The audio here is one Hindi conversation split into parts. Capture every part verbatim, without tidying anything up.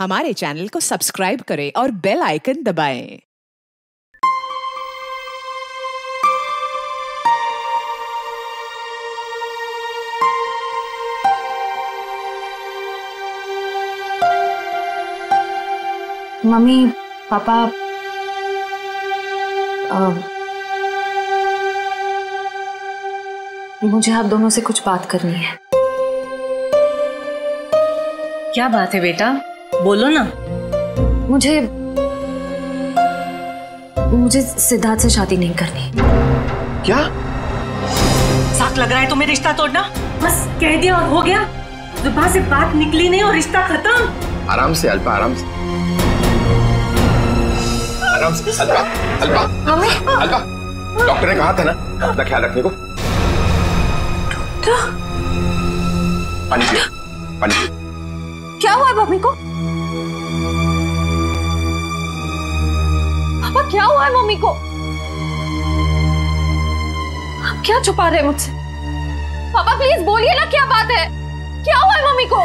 हमारे चैनल को सब्सक्राइब करें और बेल आइकन दबाएं। मम्मी पापा आ, मुझे आप दोनों से कुछ बात करनी है। क्या बात है बेटा, बोलो ना। मुझे मुझे सिद्धार्थ से शादी नहीं करनी। क्या साख लग रहा है तुम्हें रिश्ता तोड़ना? बस कह दिया और हो गया, जुबान से बात निकली नहीं और रिश्ता खत्म। आराम से अल्पा, आराम से आराम से अल्पा, अल्पा, अल्पा। डॉक्टर ने कहा था ना अपना ख्याल रखने को। डॉक्टर, पानी पियो, पानी पियो। क्या हुआ मम्मी को? पापा क्या हुआ है मम्मी को? आप क्या छुपा रहे मुझसे? पापा प्लीज बोलिए ना, क्या बात है, क्या हुआ है मम्मी को?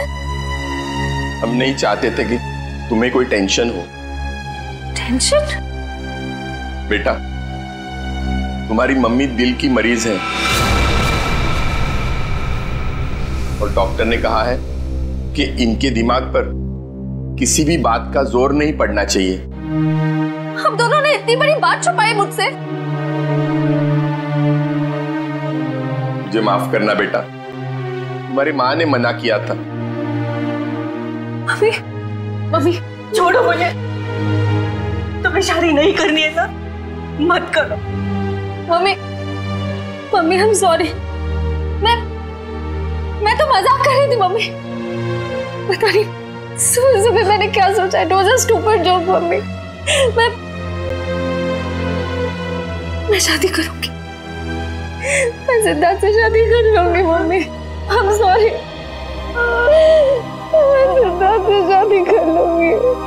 हम नहीं चाहते थे कि तुम्हें कोई टेंशन हो। टेंशन? बेटा तुम्हारी मम्मी दिल की मरीज है और डॉक्टर ने कहा है कि इनके दिमाग पर किसी भी बात का जोर नहीं पड़ना चाहिए। हम दोनों ने इतनी बड़ी बात छुपाई मुझसे। मुझे माफ करना बेटा, तुम्हारी माँ ने मना किया था। मम्मी, मम्मी छोड़ो मुझे, तुम्हें शादी नहीं करनी है ना, मत करो। मम्मी, मम्मी हम सॉरी, मैं मैं तो मजाक कर रही थी मम्मी। पता नहीं सुबह सुबह मैंने क्या सोचा, it was a stupid joke mummy. मैं मैं शादी करूंगी, मैं सिद्धार्थ से शादी कर लूंगी मम्मी। I'm sorry, मैं सिद्धार्थ से शादी कर लूंगी।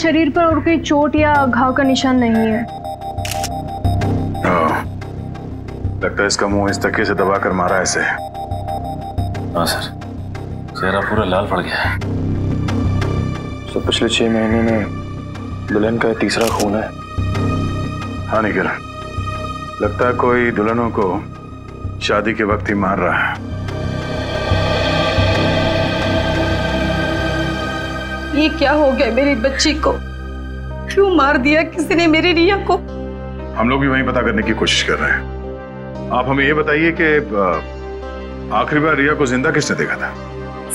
शरीर पर और कोई चोट या घाव का निशान नहीं है। लगता है इसका मुंह इस तकिए से दबाकर मारा ऐसे। हाँ सर, चेहरा पूरा लाल पड़ गया है। सर पिछले छह महीने में दुल्हन का तीसरा खून है। हाँ निखिल, लगता है कोई दुल्हनों को शादी के वक्त ही मार रहा है। ये क्या हो गया मेरी बच्ची को? क्यों मार दिया किसी ने मेरी रिया को? हम लोग भी वही पता करने की कोशिश कर रहे हैं। आप हमें ये बताइए कि आखिरी बार रिया को जिंदा किसने देखा था?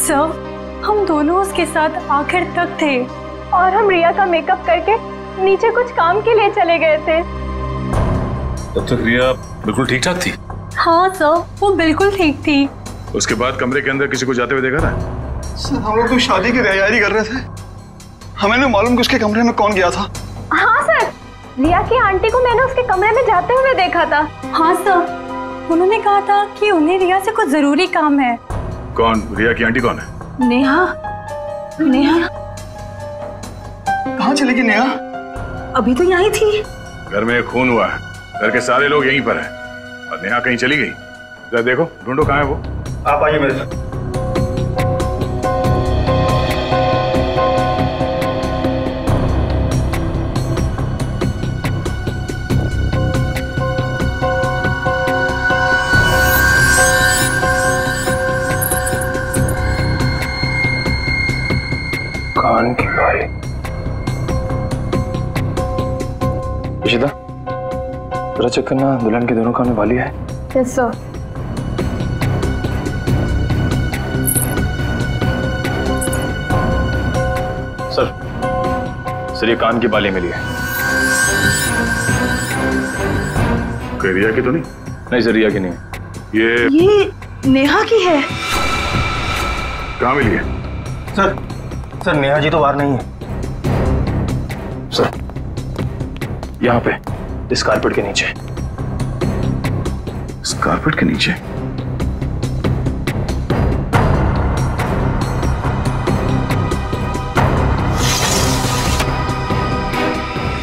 सर, हम दोनों उसके साथ आखिर तक थे और हम रिया का मेकअप करके नीचे कुछ काम के लिए चले गए थे। तब तक रिया बिल्कुल ठीक ठाक थी। हाँ सर, वो बिल्कुल ठीक थी। उसके बाद कमरे के अंदर किसी को जाते हुए देखा था? सर हम लोग तो शादी की तैयारी कर रहे थे, हमें नहीं मालूम कि उसके कमरे में कौन गया था। हाँ सर, रिया की आंटी को मैंने उसके कमरे में जाते हुए देखा था। हाँ सर, उन्होंने कहा था कि उन्हें रिया से कुछ जरूरी काम है। कौन? रिया की आंटी कौन है? नेहा। नेहा कहाँ चली गई? नेहा अभी तो यहाँ ही थी। घर में खून हुआ है, घर के सारे लोग यहीं पर हैं, और नेहा कहीं चली गई। जरा देखो, ढूंढो कहाँ है वो। आप आइए मेरे साथ। जरा चेक करना, दुल्हन के दोनों कान वाली है। Yes sir. सर सर ये कान की बाली मिली है। रिया की तो नहीं? नहीं सर, रिया की नहीं है। ये ये नेहा की है। कहाँ मिली है? सर सर नेहा जी तो बाहर नहीं है। सर यहाँ पे इस कारपेट के नीचे। इस कारपेट के नीचे?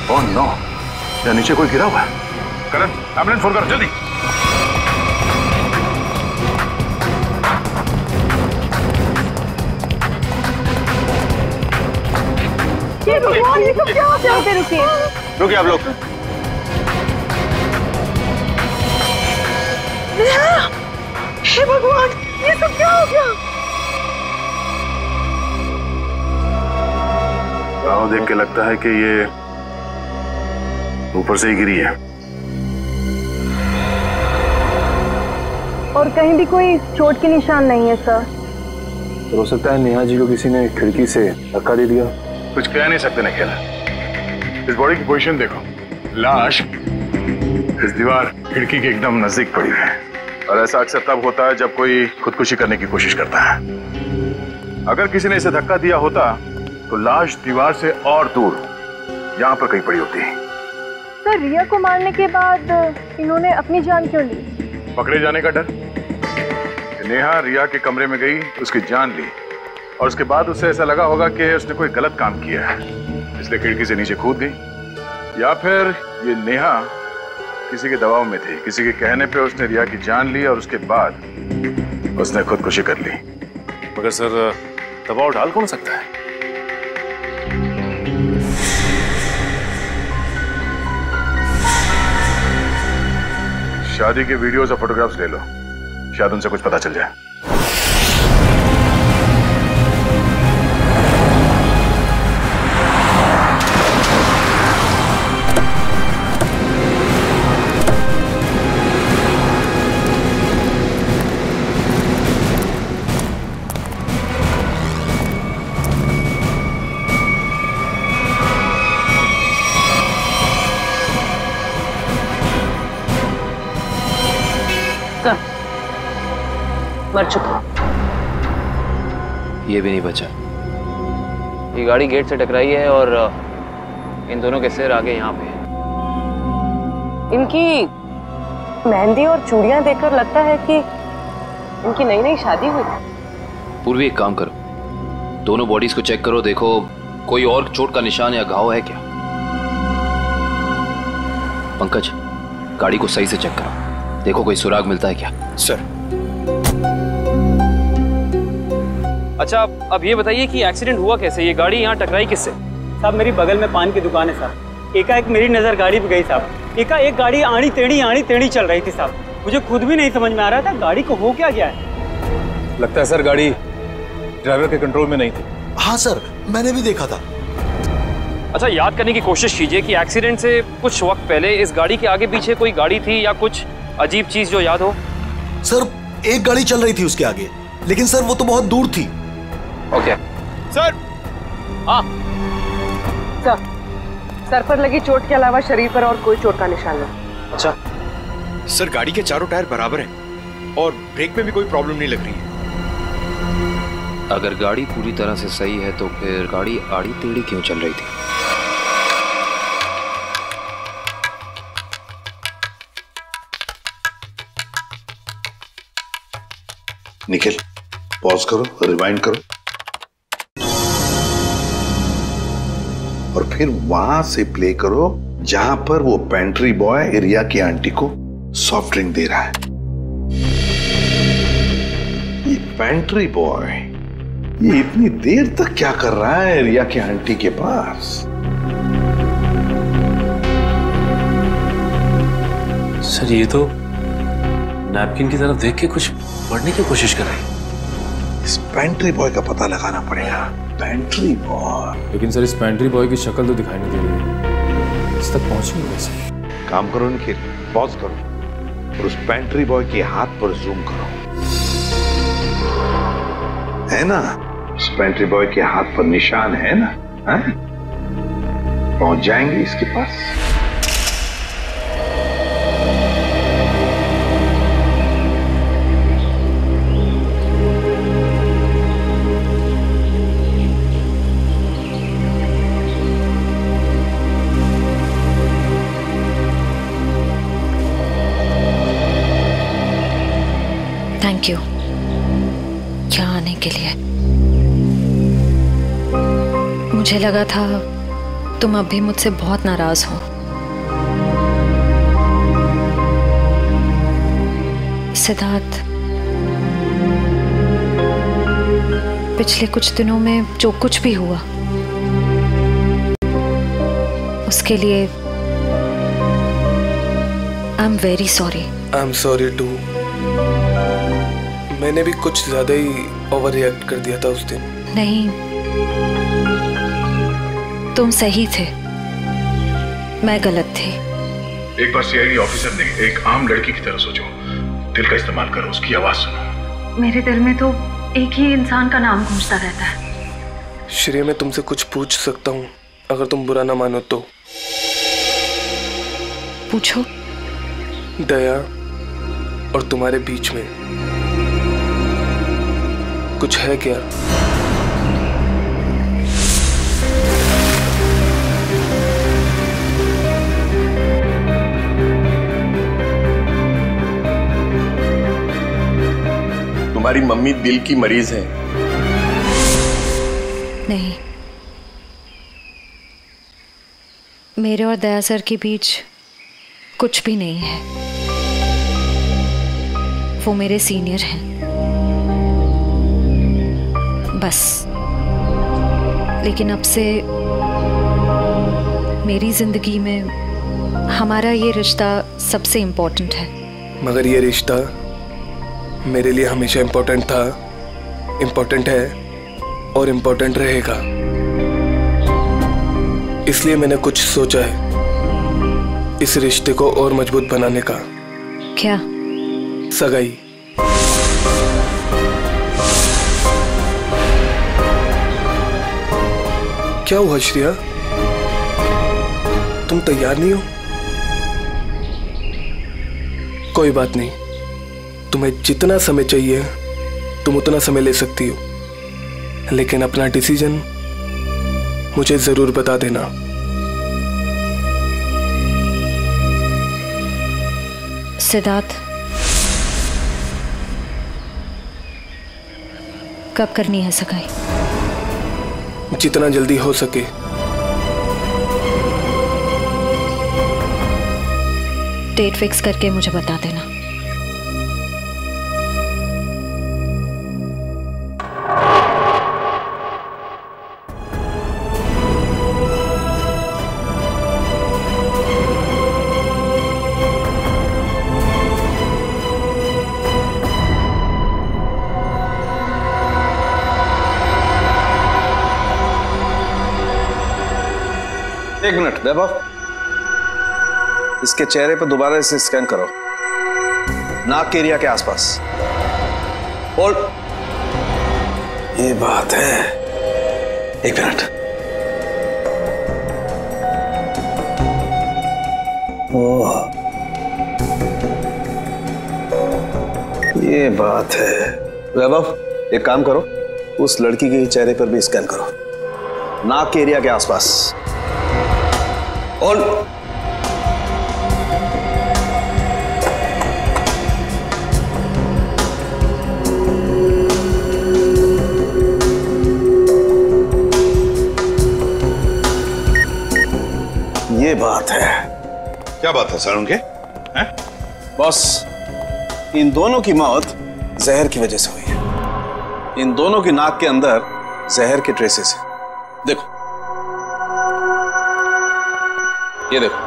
ओह नो, यहाँ नीचे कोई गिरा हुआ है। करण, एम्बुलेंस फोन करो जल्दी। ये भगवान, ये सब क्या होता है? रुकिए रुकिए आप लोग। हे भगवान, ये सब क्या हो गया? गाँव देख के लगता है कि ये ऊपर से ही गिरी है। और कहीं भी कोई चोट के निशान नहीं है सर। तो हो सकता है नेहा जी को किसी ने खिड़की से धक्का दे दिया। कुछ कह नहीं सकते निखिल। इस बॉडी की पोजीशन देखो, लाश इस दीवार खिड़की के एकदम नजदीक पड़ी है। और ऐसा अक्सर तब होता है जब कोई खुदकुशी करने की कोशिश करता है। अगर किसी ने इसे धक्का दिया होता तो लाश दीवार से और दूर यहाँ पर कहीं पड़ी होती। सर रिया को मारने के बाद इन्होंने अपनी जान क्यों ली? पकड़े जाने का डर। नेहा रिया के कमरे में गई, उसकी जान ली, और उसके बाद उसे ऐसा लगा होगा कि उसने कोई गलत काम किया है, इसलिए खिड़की से नीचे कूद गई। या फिर ये नेहा किसी के दबाव में थी, किसी के कहने पे उसने रिया की जान ली और उसके बाद उसने खुदकुशी कर ली। मगर सर दबाव डाल कौन सकता है? शादी के वीडियोस और फोटोग्राफ्स ले लो, शायद उनसे कुछ पता चल जाए। मर चुका, ये भी नहीं बचा। ये गाड़ी गेट से टकराई है और इन दोनों के सिर आगे यहाँ पे हैं। इनकी मेहंदी और चूड़ियां देखकर लगता है कि इनकी नई नई शादी हुई। पूर्वी, एक काम करो, दोनों बॉडीज को चेक करो, देखो कोई और चोट का निशान या घाव है क्या। पंकज, गाड़ी को सही से चेक करो, देखो कोई सुराग मिलता है क्या। सर। अच्छा, अब ये बताइए कि एक्सीडेंट हुआ कैसे? ये गाड़ी यहाँ टकराई किससे? साहब मेरी बगल में पान की दुकान है साहब। एकाएक मेरी नज़र गाड़ी पे गई साहब। एकाएक गाड़ी आड़ी टेढ़ी आड़ी टेढ़ी चल रही थी साहब। मुझे खुद भी नहीं समझ में आ रहा था गाड़ी को हो क्या गया है। लगता है सर गाड़ी ड्राइवर के कंट्रोल में नहीं थी। हाँ सर, मैंने भी देखा था। अच्छा, याद करने की कोशिश कीजिए कि एक्सीडेंट से कुछ वक्त पहले इस गाड़ी के आगे पीछे कोई गाड़ी थी या कुछ अजीब चीज़ जो याद हो। सर एक गाड़ी चल रही थी उसके आगे, लेकिन सर वो तो बहुत दूर थी। Okay sir. हाँ सर, सर पर लगी चोट के अलावा शरीर पर और कोई चोट का निशान नहीं। अच्छा सर, गाड़ी के चारों टायर बराबर हैं और ब्रेक में भी कोई प्रॉब्लम नहीं लग रही है। अगर गाड़ी पूरी तरह से सही है तो फिर गाड़ी आड़ी टेढ़ी क्यों चल रही थी? निखिल, पॉज करो, रिवाइंड करो। और फिर वहां से प्ले करो जहां पर वो पेंट्री बॉय रिया की आंटी को सॉफ्ट ड्रिंक दे रहा है। ये पेंट्री बॉय ये इतनी देर तक क्या कर रहा है रिया की आंटी के पास? सर ये तो नैपकिन की तरफ देख के कुछ पढ़ने की कोशिश कर रही है। इस पेंट्री बॉय का पता लगाना पड़ेगा। पेंट्री बॉय, लेकिन सर इस पेंट्री बॉय की शक्ल तो दिखाई नहीं दे रही है। इस तक पहुंचेंगे कैसे? काम करो निखिल, पॉज करो और उस पेंट्री बॉय के हाथ पर जूम करो, है ना? उस पेंट्री बॉय के हाथ पर निशान है ना? है? पहुंच जाएंगे इसके पास। थैंक यू के लिए। मुझे लगा था तुम अभी मुझसे बहुत नाराज हो, सिद्धार्थ। पिछले कुछ दिनों में जो कुछ भी हुआ उसके लिए I am very sorry. I am sorry too. मैंने भी कुछ ज्यादा ही ओवर रिएक्ट कर दिया था उस दिन। नहीं, तुम सही थे, मैं गलत थी। एक बार सीआईडी ऑफिसर ने एक आम लड़की की तरह सोचो, दिल का इस्तेमाल करो, उसकी आवाज सुनो। मेरे दिल में तो एक ही इंसान का नाम गूंजता रहता है। श्रेया, मैं तुमसे कुछ पूछ सकता हूँ अगर तुम बुरा ना मानो तो? पूछो। दया और तुम्हारे बीच में कुछ है क्या? तुम्हारी मम्मी दिल की मरीज है। नहीं, मेरे और दया सर के बीच कुछ भी नहीं है। वो मेरे सीनियर हैं बस। लेकिन अब से मेरी जिंदगी में हमारा ये रिश्ता सबसे इम्पोर्टेंट है। मगर ये रिश्ता मेरे लिए हमेशा इम्पोर्टेंट था, इम्पोर्टेंट है और इम्पोर्टेंट रहेगा। इसलिए मैंने कुछ सोचा है इस रिश्ते को और मजबूत बनाने का। क्या? सगाई। क्या हुआ श्रेया, तुम तैयार नहीं हो? कोई बात नहीं, तुम्हें जितना समय चाहिए तुम उतना समय ले सकती हो, लेकिन अपना डिसीजन मुझे जरूर बता देना। सिद्धार्थ, कब करनी है सगाई? जितना जल्दी हो सके। डेट फिक्स करके मुझे बता देना। एक मिनट वैभव, इसके चेहरे पर दोबारा इसे स्कैन करो, नाक के एरिया के आसपास। और ये बात है, एक मिनट, ओह ये बात है। वैभव, एक काम करो, उस लड़की के चेहरे पर भी स्कैन करो, नाक के एरिया के आसपास। और ये बात है। क्या बात है सर उनके? हैं? बॉस, इन दोनों की मौत जहर की वजह से हुई है। इन दोनों की नाक के अंदर जहर के ट्रेसेस हैं। देखो, ये देखो।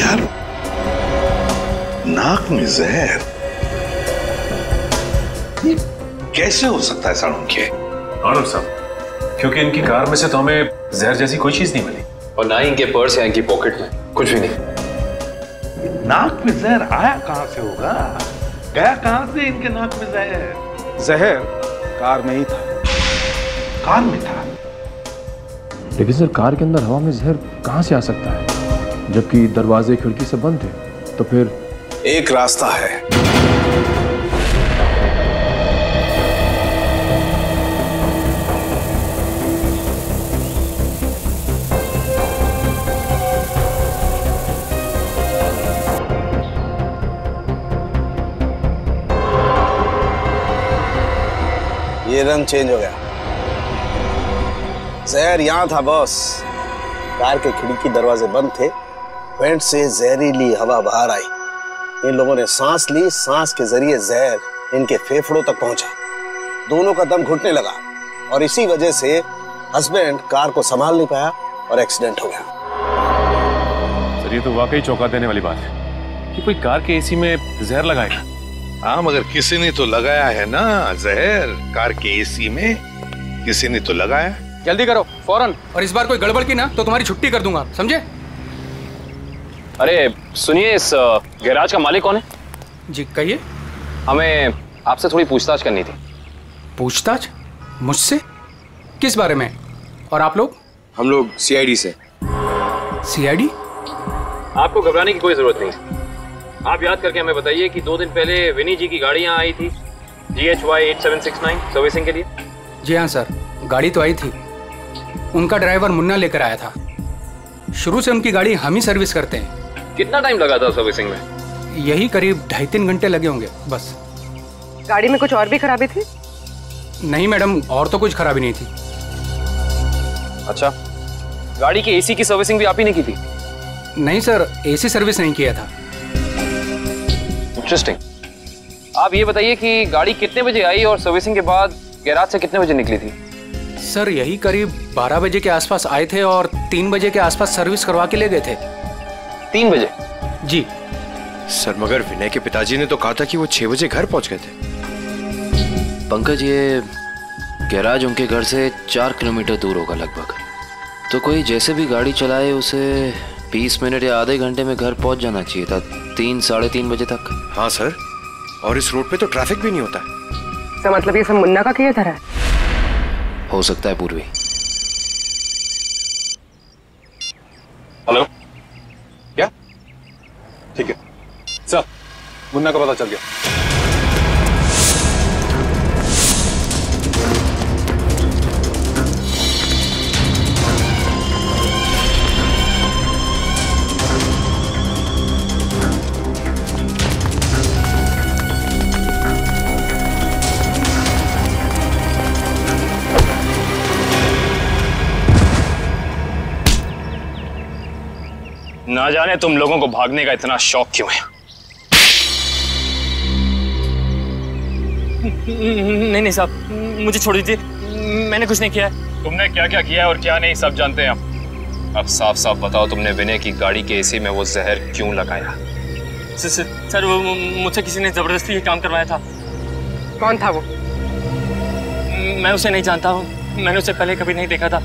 यार, नाक में जहर ये कैसे हो सकता है सारुण के? और साहब, क्योंकि इनकी कार में से तो हमें जहर जैसी कोई चीज नहीं मिली और ना ही इनके पर्स या इनकी पॉकेट में कुछ भी नहीं। नाक में जहर आया कहां से होगा? गया कहां से इनके नाक में जहर? जहर कार में ही था। कार में था? लेकिन सर कार के अंदर हवा में जहर कहां से आ सकता है जबकि दरवाजे खिड़की से बंद थे? तो फिर एक रास्ता है। ये रंग चेंज हो गया। जहर यहां था बॉस। कार के खिड़की दरवाजे बंद थे, वेंट से जहरीली हवा बाहर आई। इन लोगों ने सांस ली, सांस के जरिए जहर इनके फेफड़ों तक पहुंचा। दोनों का दम घुटने लगा और इसी वजह से हस्बैंड कार को संभाल नहीं पाया और एक्सीडेंट हो गया। सर ये तो वाकई चौंका देने वाली बात है कि कोई कार के एसी में जहर लगाएगा। हाँ मगर किसी ने तो लगाया है ना जहर। कार के एसी में किसी ने तो लगाया। जल्दी करो फौरन, और इस बार कोई गड़बड़ की ना तो तुम्हारी छुट्टी कर दूंगा, समझे? अरे सुनिए, इस गैराज का मालिक कौन है? जी कहिए। हमें आपसे थोड़ी पूछताछ करनी थी। पूछताछ? मुझसे? किस बारे में? और आप लोग? हम लोग सीआईडी से। सीआईडी? आपको घबराने की कोई ज़रूरत नहीं। आप याद करके हमें बताइए कि दो दिन पहले विनी जी की गाड़ी यहाँ आई थी, G H Y eight seven six nine servicing के लिए। जी हाँ सर, गाड़ी तो आई थी। उनका ड्राइवर मुन्ना लेकर आया था। शुरू से उनकी गाड़ी हम ही सर्विस करते हैं। कितना टाइम लगा था सर्विसिंग में? यही करीब ढाई तीन घंटे लगे होंगे बस। गाड़ी में कुछ और भी खराबी थी? नहीं मैडम, और तो कुछ खराबी नहीं थी। अच्छा, गाड़ी के एसी की सर्विसिंग भी आप ही ने की थी? नहीं सर, एसी सर्विस नहीं किया था। इंटरेस्टिंग। आप ये बताइए कि गाड़ी कितने बजे आई और सर्विसिंग के बाद गैराज से कितने बजे निकली थी? सर यही करीब बारह बजे के आसपास आए थे और तीन बजे के आसपास सर्विस करवा के ले गए थे। तीन बजे? जी सर, मगर विनय के पिताजी ने तो कहा था कि वो छह बजे घर पहुंच गए थे। पंकज, ये गैराज उनके घर से चार किलोमीटर दूर होगा लगभग, तो कोई जैसे भी गाड़ी चलाए उसे बीस मिनट या आधे घंटे में घर पहुंच जाना चाहिए था, तीन साढ़े तीन बजे तक। हाँ सर, और इस रोड पे तो ट्रैफिक भी नहीं होता। तो मतलब ये सब मुन्ना का किया था? हो सकता है पूर्वी। हेलो, क्या? ठीक है सर, मुन्ना का पता चल गया। ना जाने तुम लोगों को भागने का इतना शौक क्यों है। नहीं नहीं साहब, मुझे छोड़ दीजिए, मैंने कुछ नहीं किया है। तुमने क्या क्या किया है और क्या नहीं सब जानते हैं आप। अब साफ साफ बताओ, तुमने विनय की गाड़ी के एसी में वो जहर क्यों लगाया? सर वो मुझसे किसी ने जबरदस्ती ये काम करवाया था। कौन था वो? मैं उसे नहीं जानता हूँ, मैंने उसे पहले कभी नहीं देखा था।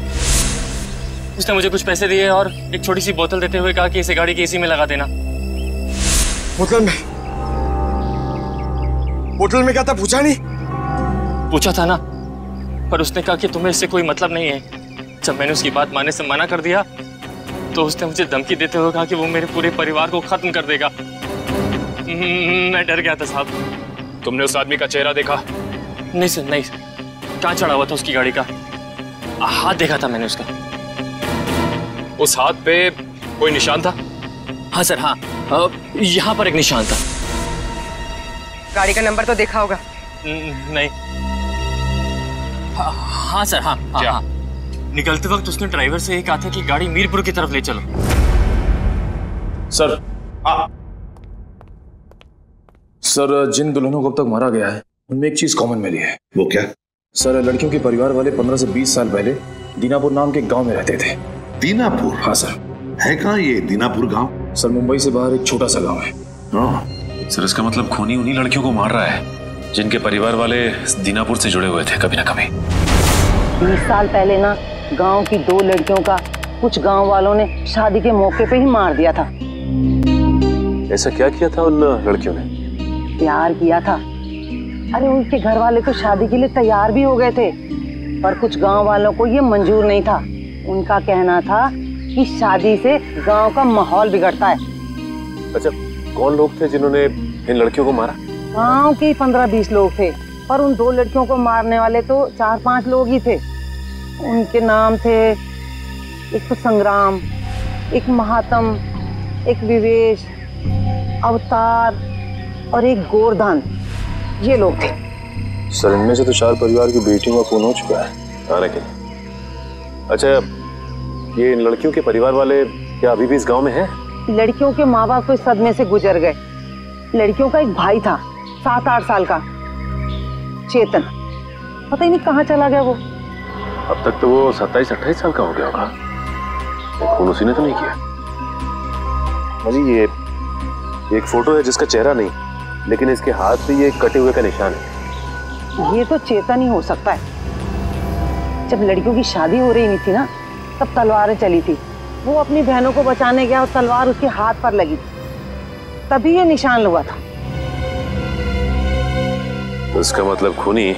उसने मुझे कुछ पैसे दिए और एक छोटी सी बोतल देते हुए कहा कि इसे गाड़ी के एसी में लगा देना। बोतल में? बोतल में क्या था पूछा नहीं? पूछा था ना, पर उसने कहा कि तुम्हें इससे कोई मतलब नहीं है। जब मैंने उसकी बात मानने से मना कर दिया तो उसने मुझे धमकी देते हुए कहा कि वो मेरे पूरे परिवार को खत्म कर देगा। मैं डर गया था साहब। तुमने उस आदमी का चेहरा देखा? नहीं सर, नहीं। कहाँ चढ़ा हुआ था उसकी गाड़ी का? हाथ देखा था मैंने उसका। उस हाथ पे कोई निशान था? हाँ सर, हाँ, यहाँ पर एक निशान था। गाड़ी का नंबर तो देखा होगा? नहीं। हाँ सर, हाँ, हाँ, हाँ। निकलते वक्त उसने ड्राइवर से ये कहा था कि गाड़ी मीरपुर की तरफ ले चलो। सर आ, सर जिन दुल्हनों को अब तक मारा गया है उनमें एक चीज कॉमन मिली है। वो क्या? सर लड़कियों के परिवार वाले पंद्रह से बीस साल पहले दीनापुर नाम के गांव में रहते थे। दीनापुर? हाँ सर। है कहाँ ये दीनापुर गाँव? सर मुंबई से बाहर एक छोटा सा गाँव है। हाँ सर, इसका मतलब खूनी उन्हीं लड़कियों को मार रहा है जिनके परिवार वाले दीनापुर से जुड़े हुए थे कभी ना कभी। बीस साल पहले ना गांव की दो लड़कियों का कुछ गांव वालों ने शादी के मौके पे ही मार दिया था। ऐसा क्या किया था उन लड़कियों ने? प्यार किया था। अरे उनके घर वाले तो शादी के लिए तैयार भी हो गए थे, पर कुछ गांव वालों को ये मंजूर नहीं था। उनका कहना था कि शादी से गांव का माहौल बिगड़ता है। अच्छा, कौन लोग थे जिन्होंने इन लड़कियों को मारा? गाँव के पंद्रह बीस लोग थे, पर उन दो लड़कियों को मारने वाले तो चार पांच लोग ही थे। उनके नाम थे एक तो संग्राम, एक महातम, एक विवेश, अवतार और एक गोरदान। ये लोग थे। सर इनमें से तो चार परिवार की बेटियों का खून हो चुका है थाने के लिए। अच्छा, ये इन लड़कियों के परिवार वाले क्या अभी भी इस गांव में हैं? लड़कियों के माँ बाप कोई सदमे से गुजर गए। लड़कियों का एक भाई था सात आठ साल का, चेतन। पता ही नहीं कहाँ चला गया वो। अब तक तो वो सत्ताईस अट्ठाईस साल का हो गया होगा। खून उसी ने तो नहीं किया जी। ये एक फोटो है जिसका चेहरा नहीं, लेकिन इसके हाथ पे ये कटे हुए का निशान है। ये तो चेतन ही हो सकता है। जब लड़कियों की शादी हो रही नहीं थी ना, तब तलवारें चली थी। वो अपनी बहनों को बचाने गया और तलवार उसके हाथ पर लगी, तभी ये निशान लगा था। उसका मतलब खूनी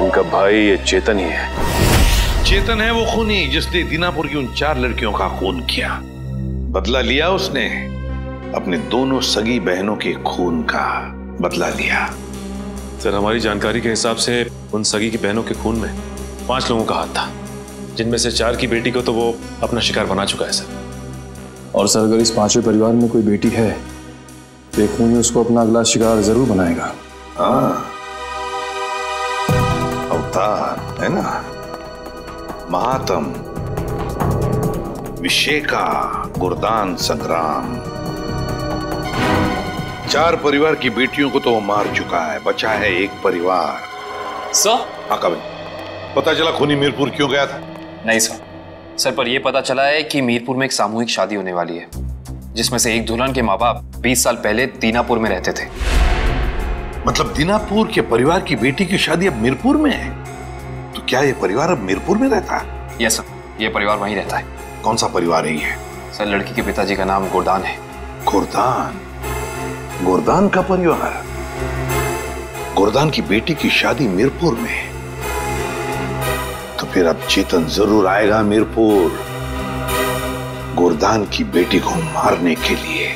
उनका भाई ये चेतन ही है। चेतन है वो खूनी जिसने दीनापुर की उन चार लड़कियों का खून किया। बदला लिया उसने, अपने दोनों सगी बहनों के खून का बदला लिया। सर हमारी जानकारी के हिसाब से उन सगी की बहनों के खून में पांच लोगों का हाथ था, जिनमें से चार की बेटी को तो वो अपना शिकार बना चुका है सर। और सर अगर इस पांचवें परिवार में कोई बेटी है, खूनी उसको अपना अगला शिकार जरूर बनाएगा। अवतार है ना, महातम, विशेखा, गुरदान, संग्राम, चार परिवार की बेटियों को तो वो मार चुका है, बचा है एक परिवार। सर हाँ कभी पता चला खूनी मीरपुर क्यों गया था? नहीं सर। सर पर ये पता चला है कि मीरपुर में एक सामूहिक शादी होने वाली है, जिसमें से एक दुल्हन के माँ बाप बीस साल पहले दीनापुर में रहते थे। मतलब दीनापुर के परिवार की बेटी की शादी अब मीरपुर में है? तो क्या ये परिवार अब मीरपुर में रहता है? यस सर, ये परिवार वहीं रहता है। कौन सा परिवार है ये? सर लड़की के पिताजी का नाम गुरदान है। गुरदान? गुरदान का परिवार? गुरदान की बेटी की शादी मीरपुर में? तो फिर अब चेतन जरूर आएगा मीरपुर, गुरदान की बेटी को मारने के लिए।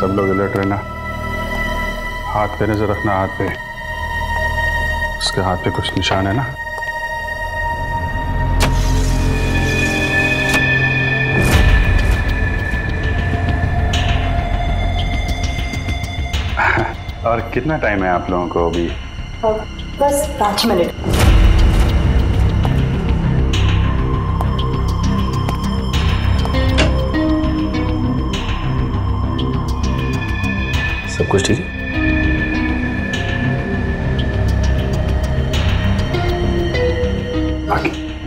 सब लोग अलर्ट रहना, हाथ पे नजर रखना। हाथ पे, उसके हाथ पे कुछ निशान है ना? और कितना टाइम है आप लोगों को अभी? बस पाँच मिनट। सब कुछ ठीक है?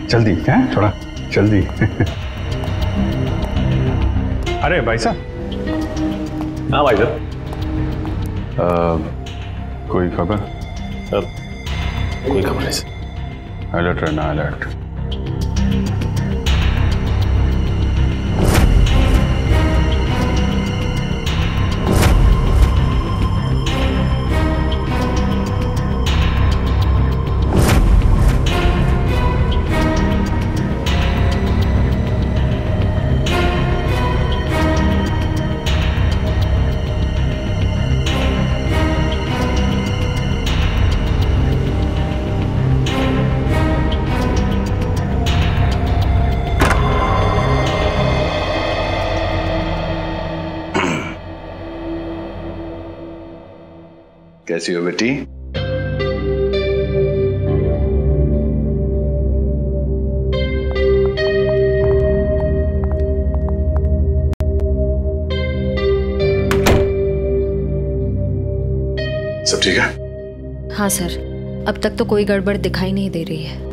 जल्दी है, थोड़ा जल्दी। अरे भाई साहब। हाँ भाई साहब। Uh, कोई खबर? सर कोई खबर नहीं सर। अलर्ट रहना, अलर्ट। कैसी हो बेटी? सब ठीक है? हाँ सर, अब तक तो कोई गड़बड़ दिखाई नहीं दे रही है।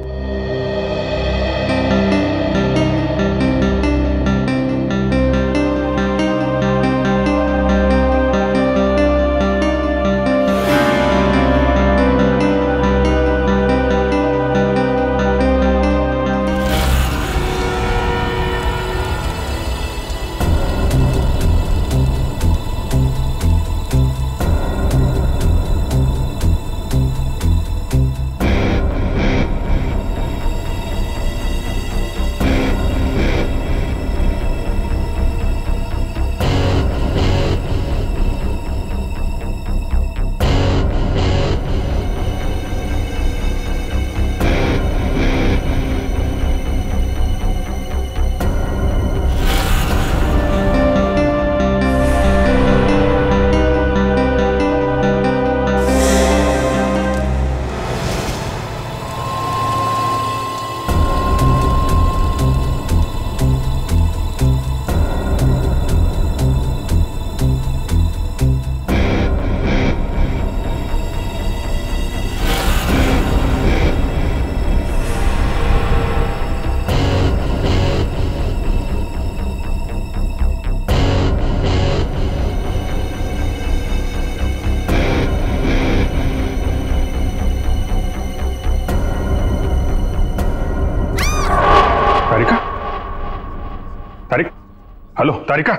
हेलो तारिका,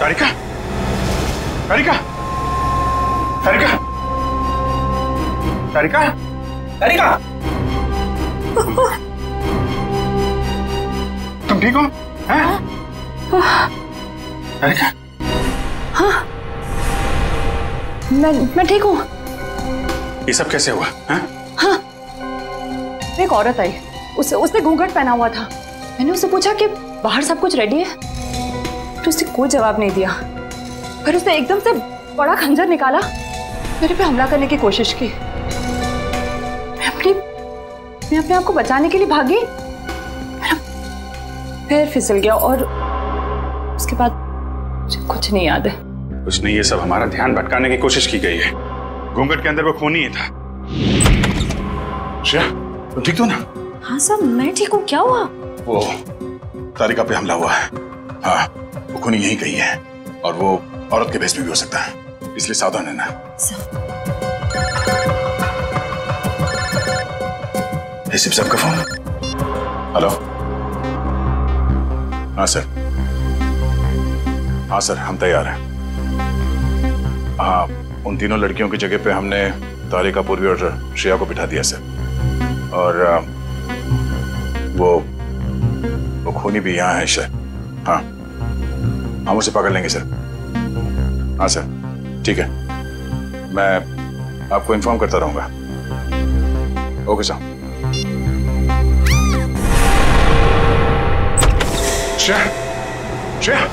तारिका, तारिका, तारिका, तारिका, तारिका, तुम ठीक हो? हैं? तारिका, हाँ, मैं मैं ठीक हूँ। ये सब कैसे हुआ? हैं? हाँ, एक औरत आई, उसे उसने घूंघट पहना हुआ था। मैंने उससे पूछा कि बाहर सब कुछ रेडी है, तो उसने कोई जवाब नहीं दिया। फिर उसने एकदम से बड़ा खंजर निकाला, मेरे पे हमला करने की कोशिश की। मैं अपनी मैं अपने आप को बचाने के लिए भागी, पैर फिसल गया और उसके बाद मुझे कुछ नहीं याद है। उसने ये सब हमारा ध्यान भटकाने की कोशिश की गई है। घूंघट के अंदर वो खून ही था। श्रेया, तुम ठीक हो ना? हाँ सर, मैं ठीक हूँ। क्या हुआ? वो तारिका पे हमला हुआ है। हाँ, वो खूनी यही गई है और वो औरत के भेष में भी हो सकता है, इसलिए सावधान रहना। ये सिर्फ सबका फोन। हेलो, हाँ सर, हाँ सर, हम तैयार हैं। हाँ, उन तीनों लड़कियों की जगह पे हमने तारिका, पूर्वी और श्रेया को बिठा दिया सर। और आ, वो वो खूनी भी यहाँ है सर। हाँ, हम उसे पकड़ लेंगे सर। हाँ सर, ठीक है, मैं आपको इन्फॉर्म करता रहूँगा। Okay sir. श्रेया, श्रेया,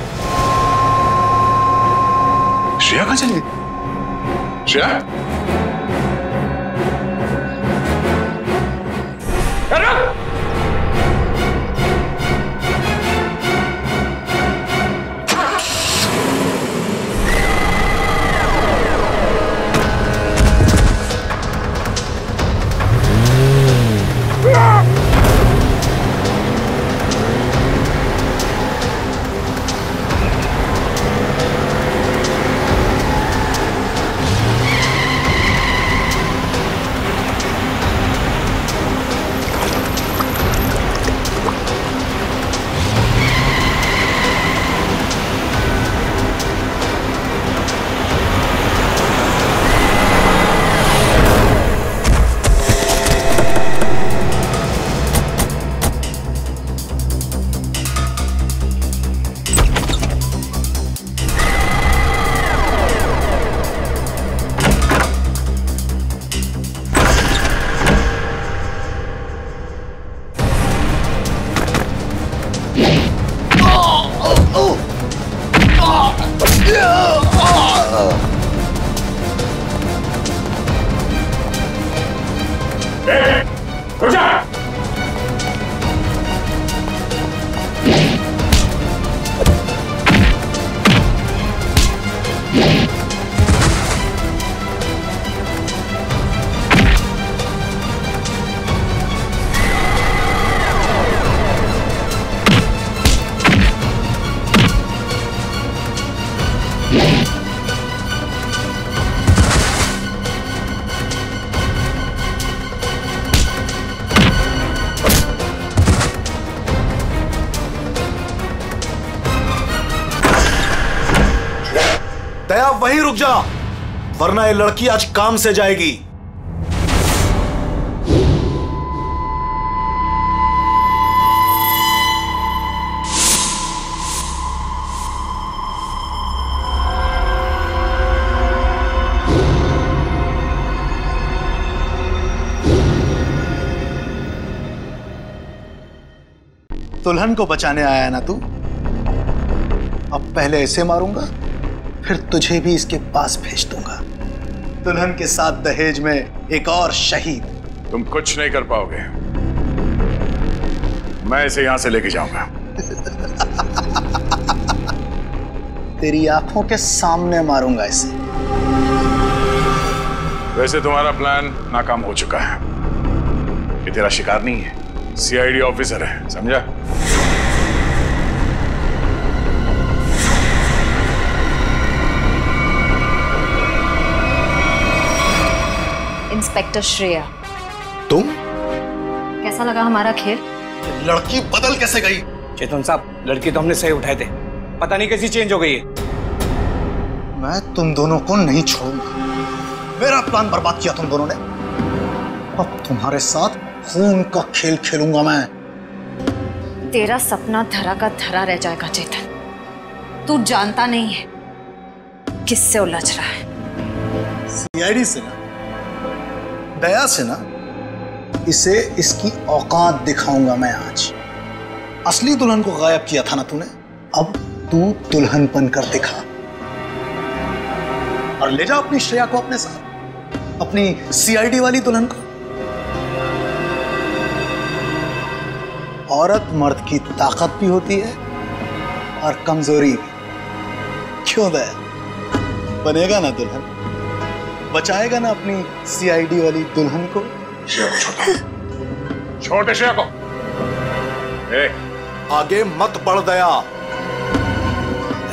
श्रेया कहाँ चली गई? श्रेया, वहीं रुक जा, वरना ये लड़की आज काम से जाएगी। दुल्हन को बचाने आया है ना तू? अब पहले ऐसे मारूंगा, फिर तुझे भी इसके पास भेज दूंगा। दुल्हन के साथ दहेज में एक और शहीद। तुम कुछ नहीं कर पाओगे, मैं इसे यहां से लेके जाऊंगा। तेरी आंखों के सामने मारूंगा इसे। वैसे तुम्हारा प्लान नाकाम हो चुका है। ये तेरा शिकार नहीं है, सीआईडी ऑफिसर है, समझा? इंस्पेक्टर श्रेया, तुम कैसा लगा हमारा खेल? लड़की बदल कैसे गई? चेतन साहब, लड़की तो हमने सही उठाए थे, पता नहीं कैसी चेंज हो गई है। मैं तुम दोनों को नहीं छोड़ूंगा। मेरा प्लान बर्बाद किया तुम दोनों ने। अब तुम्हारे साथ खून का खेल खेलूंगा मैं। तेरा सपना धरा का धरा रह जाएगा चेतन। तू जानता नहीं है किससे उलझ रहा है। सीआईडी से ना, दया से ना, इसे इसकी औकात दिखाऊंगा मैं आज। असली दुल्हन को गायब किया था ना तूने, अब तू दुल्हन बनकर दिखा और ले जा अपनी श्रेया को अपने साथ, अपनी सीआईडी वाली दुल्हन को। औरत मर्द की ताकत भी होती है और कमजोरी भी। क्यों दया, बनेगा ना दुल्हन, बचाएगा ना अपनी सीआईडी वाली दुल्हन को? छोटे श्रेया को ए। आगे मत बढ़ दया,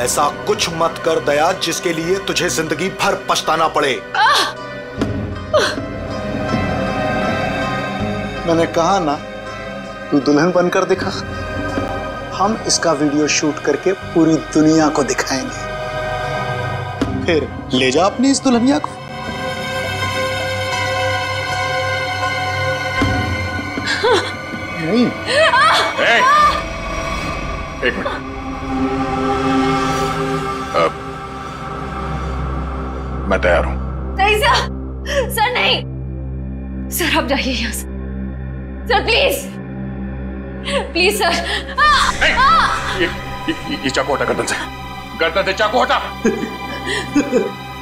ऐसा कुछ मत कर दया जिसके लिए तुझे जिंदगी भर पछताना पड़े। आ। आ। मैंने कहा ना, तू दुल्हन बनकर दिखा। हम इसका वीडियो शूट करके पूरी दुनिया को दिखाएंगे, फिर ले जा अपनी इस दुल्हनिया को। नहीं। ए, एक मिनट, अब मैं तैयार हूं। नहीं सर, सर नहीं, सर आप जाइए यहां से। Sir please please sir. नहीं। आ, ये, ये, ये चाकू हटा गर्दन से, गर्दन से चाकू हटा।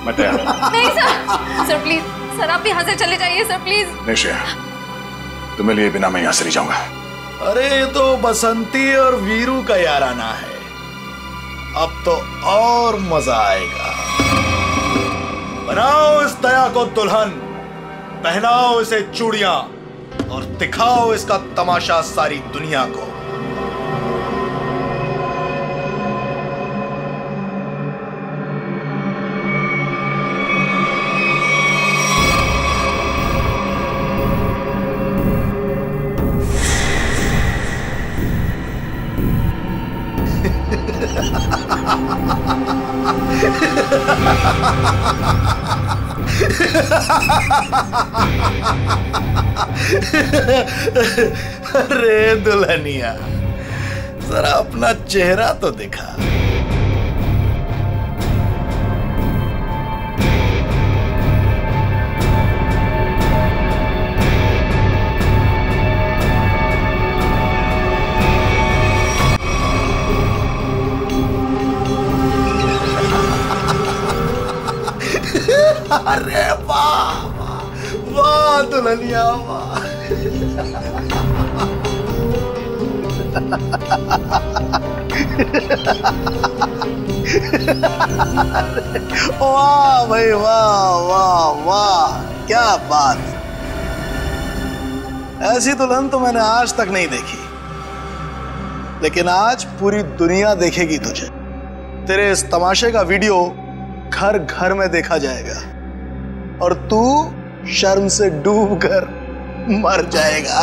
मैं तैयार हूं। नहीं सर, सर प्लीज, सर आप यहां से चले जाइए सर प्लीज। नहीं, तुम्हें लिए बिना मैं यहां से नहीं जाऊंगा। अरे ये तो बसंती और वीरू का याराना है, अब तो और मजा आएगा। बनाओ इस दया को दुल्हन, पहनाओ इसे चूड़ियां और दिखाओ इसका तमाशा सारी दुनिया को। अरे दुल्हनिया, जरा अपना चेहरा तो दिखा। अरे वाह वाह दुल्हनिया वाह। वाह भाई वाह वाह वाह, क्या बात, ऐसी दुल्हन तो मैंने आज तक नहीं देखी, लेकिन आज पूरी दुनिया देखेगी तुझे। तेरे इस तमाशे का वीडियो घर घर में देखा जाएगा और तू शर्म से डूबकर मर जाएगा।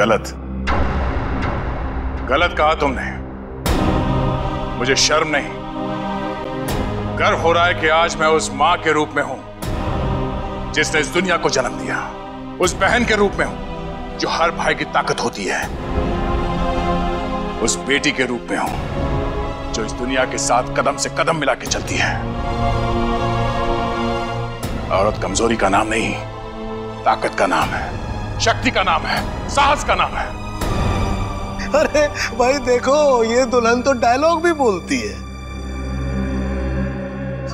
गलत गलत कहा तुमने, मुझे शर्म नहीं, गर्व हो रहा है कि आज मैं उस मां के रूप में हूं जिसने इस दुनिया को जन्म दिया, उस बहन के रूप में हूं जो हर भाई की ताकत होती है, उस बेटी के रूप में हूं जो इस दुनिया के साथ कदम से कदम मिला के चलती है। औरत कमजोरी का नाम नहीं, ताकत का नाम है, शक्ति का नाम है, साहस का नाम है। अरे भाई देखो, ये दुल्हन तो डायलॉग भी बोलती है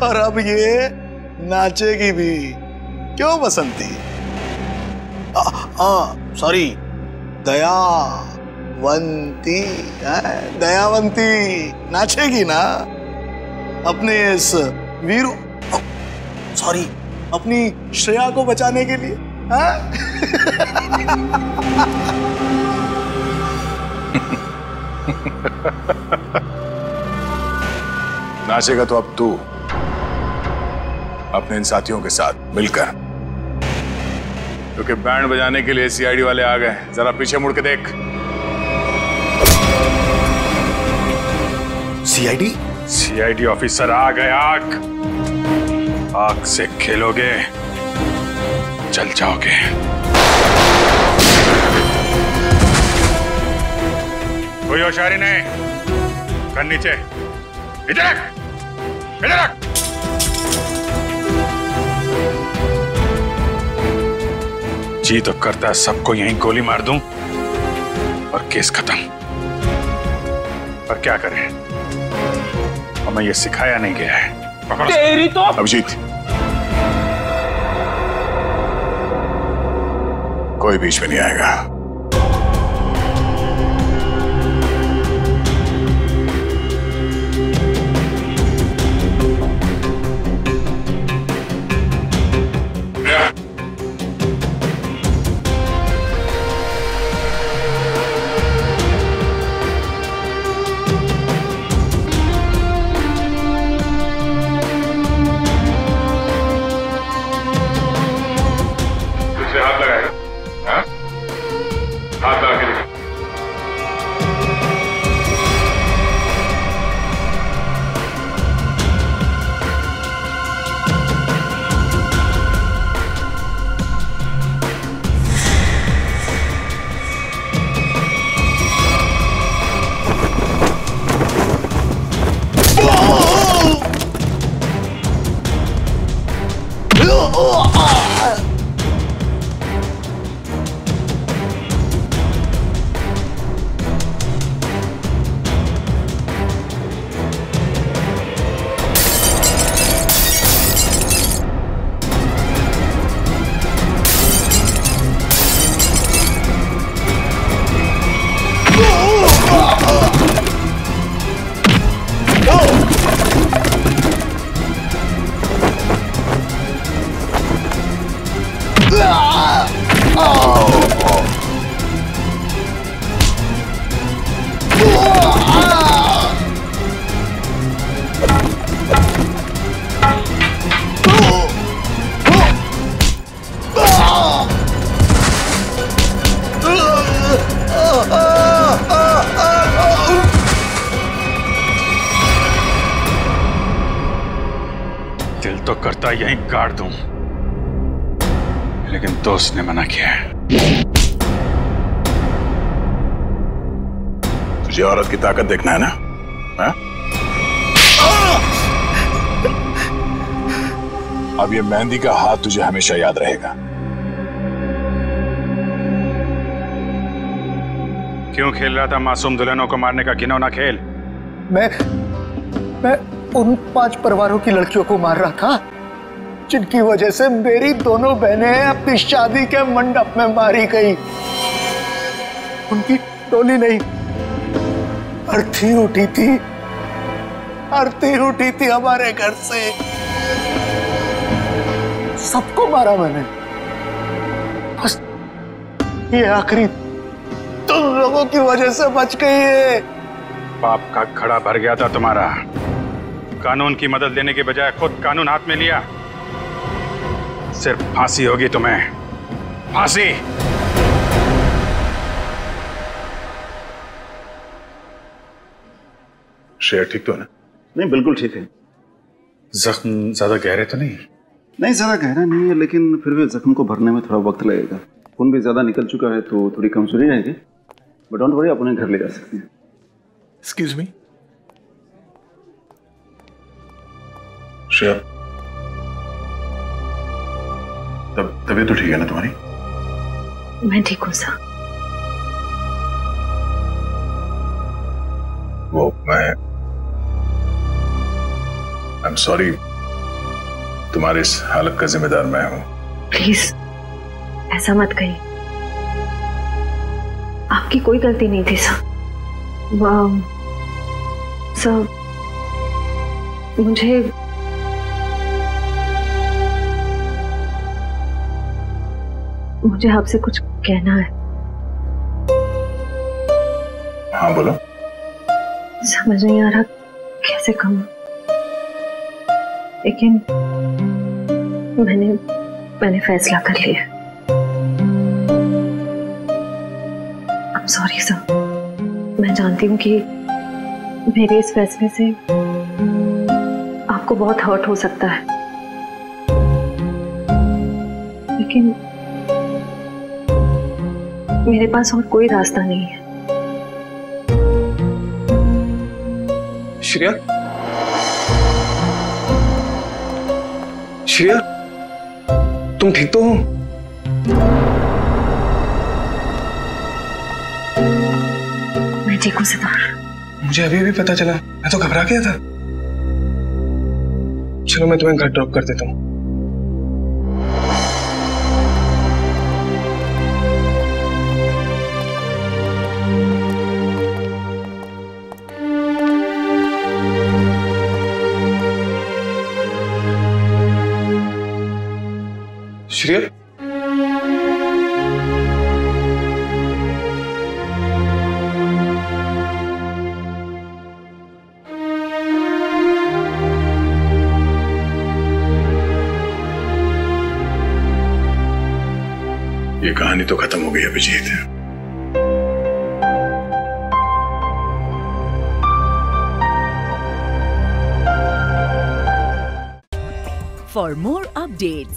और अब ये नाचेगी भी। क्यों बसंती? हाँ सॉरी, दया वंती, दयावंती नाचेगी ना अपने इस वीरू, सॉरी अपनी श्रेया को बचाने के लिए। नाचेगा तो अब तू अपने इन साथियों के साथ मिलकर, क्योंकि बैंड बजाने के लिए सीआईडी वाले आ गए। जरा पीछे मुड़ के देख। सीआईडी सीआईडी ऑफिसर आ गए। आग आग से खेलोगे जल जाओगे। कोई होशियारी नहीं, कर नीचे, इधर रख, इधर रख। जी तो करता है सबको यहीं गोली मार दूं और केस खत्म, पर क्या करें, हमें ये सिखाया नहीं गया है। पकड़ तेरी तो अभिजीत, कोई बीच में नहीं आएगा। यहीं काट दूं, लेकिन दोस्त ने मना किया है। तुझे औरत की ताकत देखना है ना? है? अब ये मेहंदी का हाथ तुझे हमेशा याद रहेगा। क्यों खेल रहा था मासूम दुल्हनों को मारने का घिनौना खेल? मैं मैं उन पांच परिवारों की लड़कियों को मार रहा था जिनकी वजह से मेरी दोनों बहनें अपनी शादी के मंडप में मारी गई। उनकी टोली नहीं, अर्थी उठी थी, अर्थी उठी थी हमारे घर से। सबको मारा मैंने, बस ये आखिरी तुम लोगों की वजह से बच गई है। बाप का खड़ा भर गया था तुम्हारा। कानून की मदद लेने के बजाय खुद कानून हाथ में लिया। सिर्फ फांसी होगी तुम्हें, फांसी। श्रेया ठीक तो है ना? नहीं, बिल्कुल ठीक है। जख्म ज्यादा गहरे तो नहीं? नहीं, ज्यादा गहरा नहीं है, लेकिन फिर भी जख्म को भरने में थोड़ा वक्त लगेगा। खून भी ज्यादा निकल चुका है तो थोड़ी कमजोरी रहेगी, बट डोंट वरी, आप उन्हें घर ले जा सकते हैं। एक्सक्यूज मी श्रेया, तब तबीयत तो ठीक है ना तुम्हारी? मैं ठीक हूँ सर। वो मैं आई एम सॉरी, तुम्हारी इस हालत का जिम्मेदार मैं हूँ। प्लीज ऐसा मत कहिए, आपकी कोई गलती नहीं थी सर। सर मुझे मुझे आपसे कुछ कहना है। हाँ बोलो। समझ नहीं आ रहा कैसे कहूँ, लेकिन मैंने मैंने फैसला कर लिया। I'm sorry सर, मैं जानती हूँ कि मेरे इस फैसले से आपको बहुत हर्ट हो सकता है, लेकिन मेरे पास और कोई रास्ता नहीं है। श्रेया, श्रेया तुम ठीक तो हो? मैं ठीक हूँ सिद्धार्थ। मुझे अभी भी पता चला, मैं तो घबरा गया था। चलो मैं तुम्हें घर ड्रॉप कर देता हूँ। श्रेया, ये कहानी तो खत्म हो गई अभिजीत। For more updates,